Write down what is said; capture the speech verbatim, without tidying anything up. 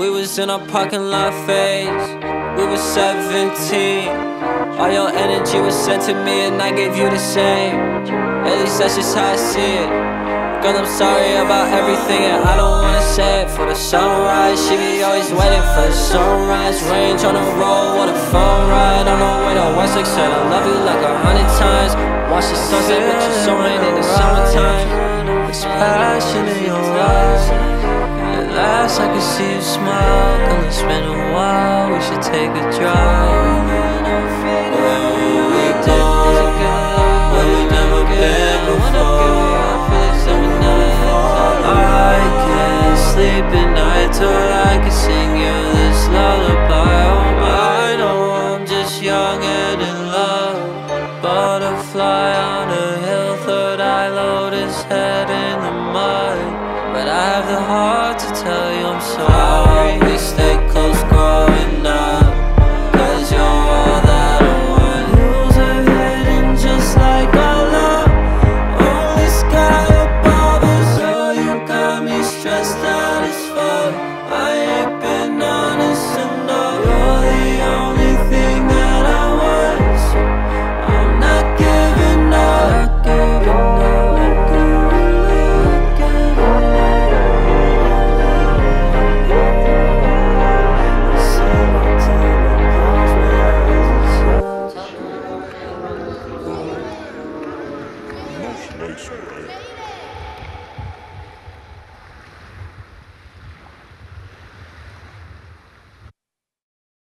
We was in our parking lot phase. We was seventeen. All your energy was sent to me and I gave you the same. At least that's just how I see it. Girl, I'm sorry about everything and I don't wanna say it. For the sunrise, she be always waiting for the sunrise. Range on the road, on the phone ride. On the way to Westlake said I love you like a hundred times. Watch the sunset, but you're so rain in the summertime. It's passion in your eyes. Last I can see you smile. Girl, it's been a while, we should take a drive. Where will we go? Where we've never been before. I can't sleep at night till I can sing you this lullaby. Oh, I know I'm just young and in love. Butterfly on a hill, third eye load, his head in the mud. But I have the heart to tell you I'm sorry. We stay close growing up, cause you're all that I want. Hills are hidden just like our love. Only sky above us. So you got me stressed out as fuck. I ain't been honest enough. You're the only thing that I want, so I'm not giving up, not giving up. Nice, right?